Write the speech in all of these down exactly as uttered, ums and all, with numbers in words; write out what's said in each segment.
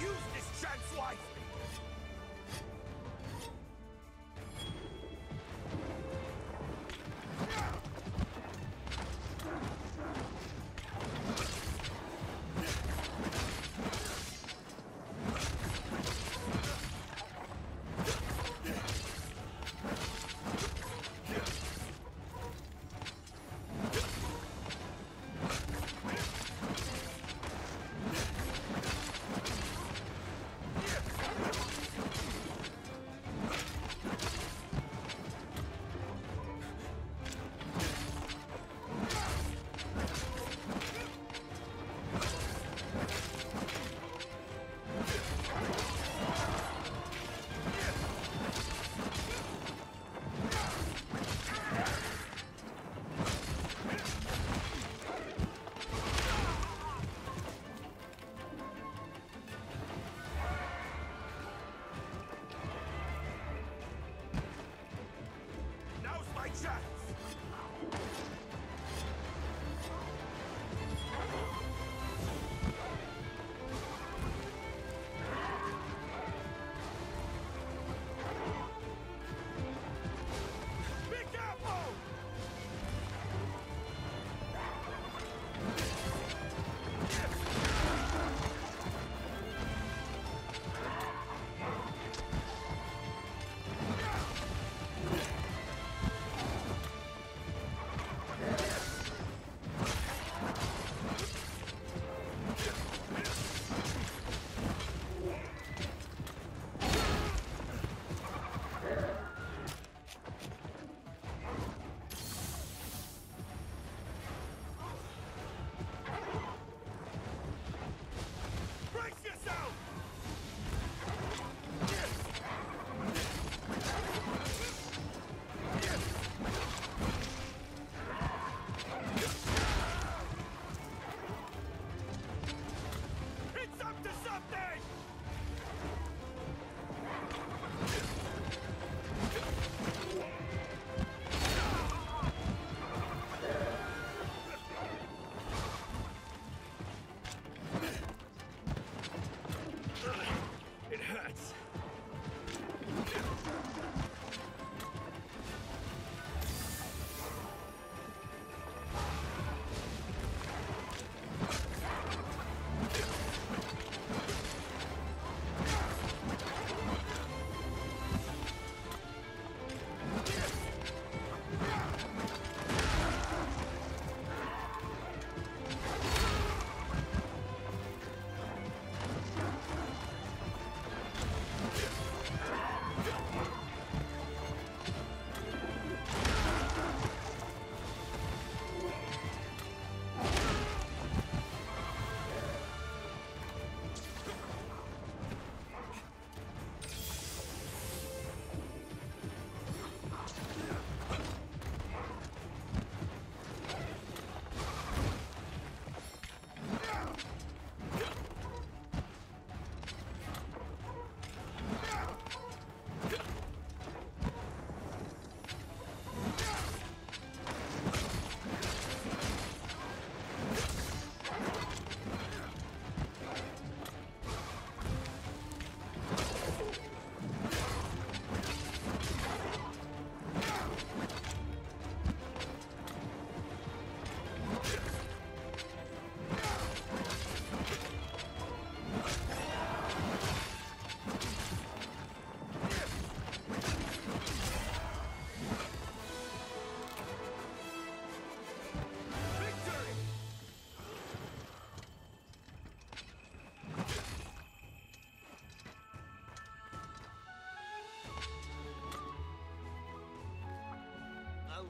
Use this chance wisely!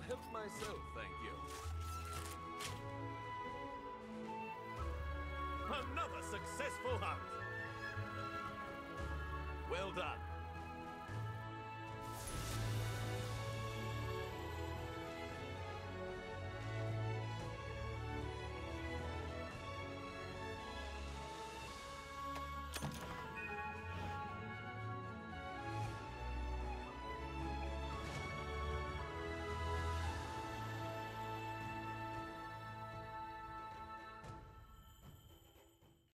Help myself, thanks.